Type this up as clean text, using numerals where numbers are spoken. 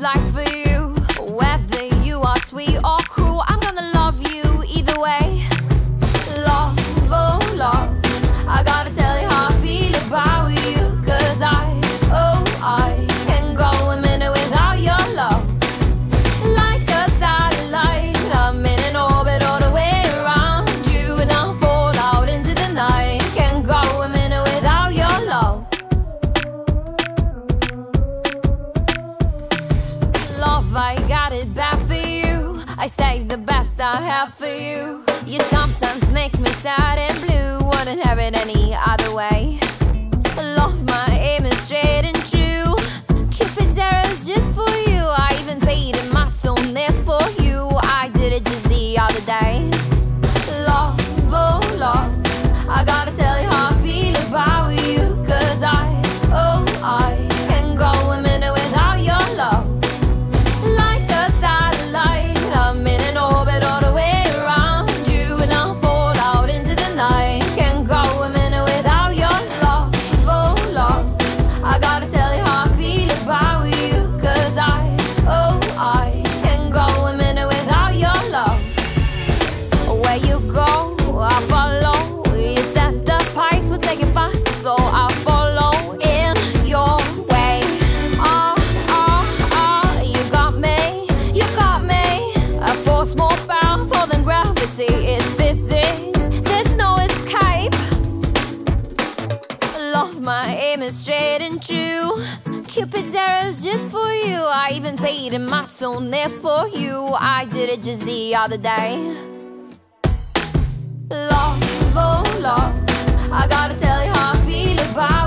much like for you. Whether you are sweet or cruel, I'm gonna love you either way. Love, oh love, I gotta tell you how I feel about you. 'Cause I can't go a minute without your love. Like a satellite, I'm in an orbit all the way around you, and I'll fall out into the night. Can't go a minute without your love. Love, I got it bad for you. I save the best I have for you. You sometimes make me sad and blue. Wouldn't have it any other way. Love, my aim is straight and true. Cupid's arrows just for you. I even painted my toenails for you. I did it just the other day. Love, oh love, I gotta tell you how I feel about you. 'Cause I can't go a minute without your love. Like a satellite, I'm in an orbit all the way around you, and I'll fall out into the night. Can't go a minute without your love. Oh love, I gotta tell you how I feel about you. 'Cause I can't go a minute without your love. Where you go, I follow. You set the pace, we'll take it fast and slow. I'll follow in your way. You got me, you got me. A force more powerful than gravity. It's physics, there's no escape. Love, my aim is straight and true. Cupid's arrows just for you. I even painted my toenails for you. I did it just the other day. Love, oh love, I gotta tell you how I feel about